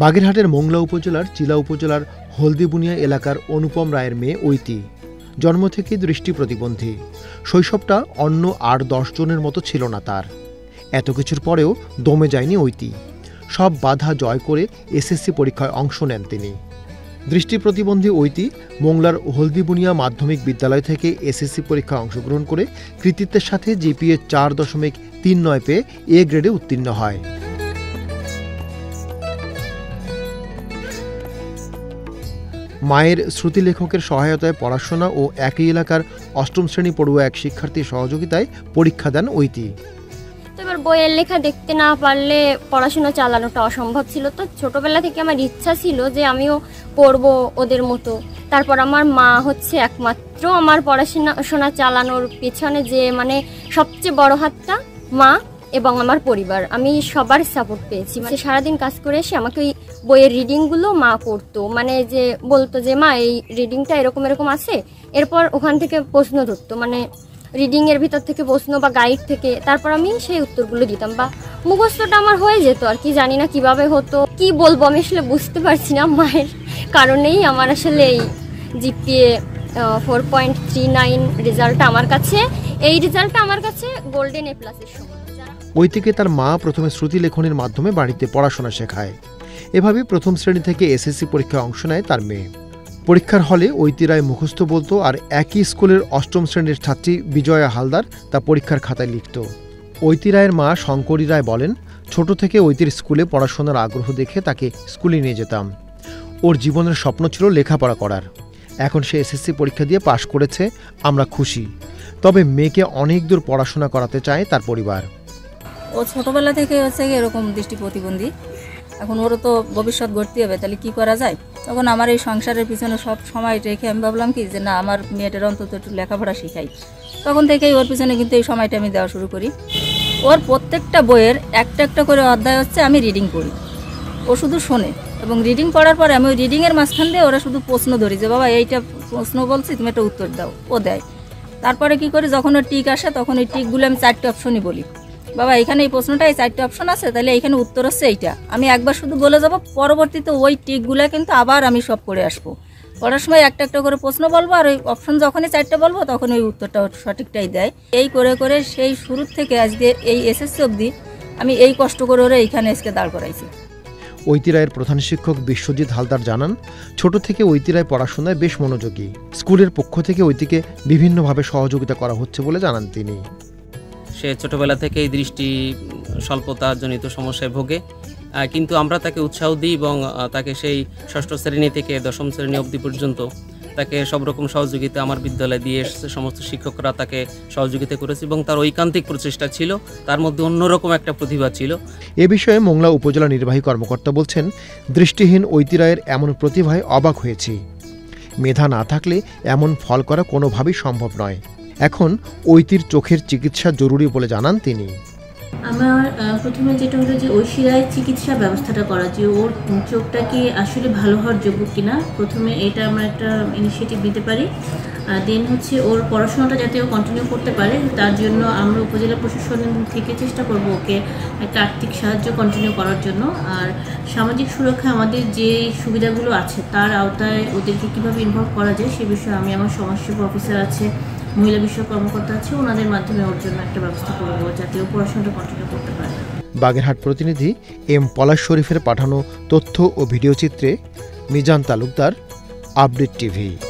বাগেরহাটের মোংলা উপজেলার চিলা উপজেলার হলদিবুনিয়া এলাকার অনুপম রায়ের মেয়ে ঐতি জন্ম থেকে দৃষ্টি প্রতিবন্ধী। শৈশবটা অন্য 8-10 জনের মতো ছিল না তার। এত কিছুর পরেও দমে যায়নি ঐতি। সব বাধা জয় করে এসএসসি পরীক্ষায় অংশ নেন তিনি। দৃষ্টি প্রতিবন্ধী ঐতি মোংলার হলদিবুনিয়া মাধ্যমিক বিদ্যালয় থেকে এসএসসি পরীক্ষায় অংশগ্রহণ করে কৃতিত্বের সাথে জিপিএ 4.39 পেয়ে এ গ্রেডে উত্তীর্ণ হয়। মায়ের শ্রুতিলেখকের সহায়তায় পড়াশোনা ও একই এলাকার অষ্টম শ্রেণী পড়ুয়া এক শিক্ষার্থীর সহযোগিতায় পরীক্ষা দেন ঐতি। এবার বইয়ের লেখা দেখতে না পারলে পড়াশোনা চালানোটা অসম্ভব ছিল। তো ছোটবেলা থেকে আমার ইচ্ছা ছিল যে আমিও পড়বো ওদের মতো। তারপর আমার মা হচ্ছে একমাত্র আমার পড়াশোনা চালানোর পেছনে যে মানে সবচেয়ে বড় হাতটা, মা এবং আমার পরিবার। আমি সবার সাপোর্ট পেয়েছি। মানে সারাদিন কাজ করে এসে আমাকে ওই বইয়ের রিডিংগুলো মা করতো, মানে যে বলতো যে মা এই রিডিংটা এরকম এরকম আছে, এরপর ওখান থেকে প্রশ্ন ধরতো, মানে রিডিংয়ের ভিতর থেকে প্রশ্ন বা গাইড থেকে, তারপর আমি সেই উত্তরগুলো দিতাম বা মুখস্থটা আমার হয়ে যেত আর কি। জানি না কীভাবে হতো, কি বলবো আমি আসলে বুঝতে পারছি না। মায়ের কারণেই আমার আসলে এই জিপিএ 4.39 রেজাল্টটা আমার কাছে, এই রেজাল্টটা আমার কাছে গোল্ডেন এ প্লাসের সমান। ঐতিকে তার মা প্রথমে শ্রুতিলেখনের মাধ্যমে বাড়িতে পড়াশোনা শেখায়। এভাবে প্রথম শ্রেণী থেকে এসএসসি পরীক্ষায় অংশ নেয় তার মেয়ে। পরীক্ষার হলে ঐতি রায় মুখস্থ বলতো, আর একই স্কুলের অষ্টম শ্রেণীর ছাত্রী বিজয়া হালদার তা পরীক্ষার খাতায় লিখত। ঐতি রায়ের মা শঙ্করী রায় বলেন, ছোট থেকে ঐতির স্কুলে পড়াশোনার আগ্রহ দেখে তাকে স্কুলে নিয়ে যেতাম। ওর জীবনের স্বপ্ন ছিল লেখাপড়া করার। এখন সে এসএসসি পরীক্ষা দিয়ে পাশ করেছে, আমরা খুশি। তবে মেয়েকে অনেক দূর পড়াশোনা করাতে চায় তার পরিবার। ও ছোটবেলা থেকে হচ্ছে এরকম দৃষ্টি প্রতিবন্ধী, এখন ওরও তো ভবিষ্যৎ গড়তে হবে, তাহলে কি করা যায়? তখন আমার এই সংসারের পিছনে সব সময় রেখে আমি ভাবলাম কি যে না, আমার মেয়েটার অন্তত একটু লেখাপড়া শেখাই। তখন থেকেই ওর পিছনে কিন্তু এই সময়টা আমি দেওয়া শুরু করি। ওর প্রত্যেকটা বইয়ের একটা একটা করে অধ্যায় হচ্ছে আমি রিডিং করি, ও শুধু শোনে, এবং রিডিং পড়ার পরে আমি ওই রিডিংয়ের মাঝখান দিয়ে ওরা শুধু প্রশ্ন ধরি যে বাবা এইটা প্রশ্ন বলছি, তুমি একটা উত্তর দাও, ও দেয়। তারপরে কি করি, যখন ওর টিক আসে তখন ওই টিকগুলো আমি 4টি অপশনই বলি, বাবা এখানে এই প্রশ্নটা এই 4টি অপশন আছে, তাহলে এখানে উত্তর হচ্ছে এইটা। আমি একবার শুধু বলে যাবো, পরবর্তীতে ওই টিকগুলো কিন্তু আবার আমি সব পড়ে আসবো। পড়ার সময় একটা একটা করে প্রশ্ন বলবো, আর ওই অপশন যখনই 4টা বলবো তখন ওই উত্তরটা সঠিকটাই দেয়। এই করে করে সেই শুরু থেকে আজকে এই এসএসসি অবধি আমি এই কষ্ট করে ওরা এইখানে এসে দাঁড় করাইছি। ঐতি রায়ের প্রধান শিক্ষক বিশ্বজিৎ হালদার জানান, ছোট থেকে ঐতি রায় পড়াশোনায় বেশ মনোযোগী। স্কুলের পক্ষ থেকে ঐতিকে বিভিন্নভাবে সহযোগিতা করা হচ্ছে বলে জানান তিনি। সে ছোটোবেলা থেকেই দৃষ্টি স্বল্পতাজনিত সমস্যায় ভোগে, কিন্তু আমরা তাকে উৎসাহ দিই এবং তাকে সেই 6ষ্ঠ শ্রেণী থেকে 10ম শ্রেণী অবধি পর্যন্ত তাকে সব রকম সহযোগিতা আমার বিদ্যালয়ে দিয়ে এসেছে। সমস্ত শিক্ষকরা তাকে সহযোগিতা করেছে এবং তার ঐকান্তিক প্রচেষ্টা ছিল, তার মধ্যে অন্যরকম একটা প্রতিভা ছিল। এ বিষয়ে মোংলা উপজেলা নির্বাহী কর্মকর্তা বলছেন, দৃষ্টিহীন ঐতি রায়ের এমন প্রতিভায় অবাক হয়েছি। মেধা না থাকলে এমন ফল করা কোনোভাবেই সম্ভব নয়। এখন ঐতির চোখের চিকিৎসা জরুরি বলে জানান তিনি। আমার প্রথমে যেটা হলো যে ঐশিরায় চিকিৎসা ব্যবস্থাটা করা, যে ওর চোখটা কি আসলে ভালো হওয়ার যোগ্য কিনা, প্রথমে এটা আমরা একটা ইনিশিয়েটিভ নিতে পারি। দেন হচ্ছে ওর পড়াশোনাটা যাতে ও কন্টিনিউ করতে পারে, তার জন্য আমরা উপজেলা প্রশাসন থেকে চেষ্টা করব ওকে একটা আর্থিক সাহায্য কন্টিনিউ করার জন্য। আর সামাজিক সুরক্ষা আমাদের যে সুবিধাগুলো আছে তার আওতায় ওদেরকে কীভাবে ইনভলভ করা যায় সে বিষয়ে আমি আমার সমাজসেবা অফিসার আছে, মহিলা বিষয়ক কর্মকর্তা আছে, ওনাদের মাধ্যমে ওর জন্য একটা ব্যবস্থা করব যাতে ও পড়াশোনাটা কন্টিনিউ করতে পারে। বাগেরহাট প্রতিনিধি এম পলাশ শরীফের পাঠানো তথ্য ও ভিডিওচিত্রে মিজান তালুকদার, আপডেট টিভি।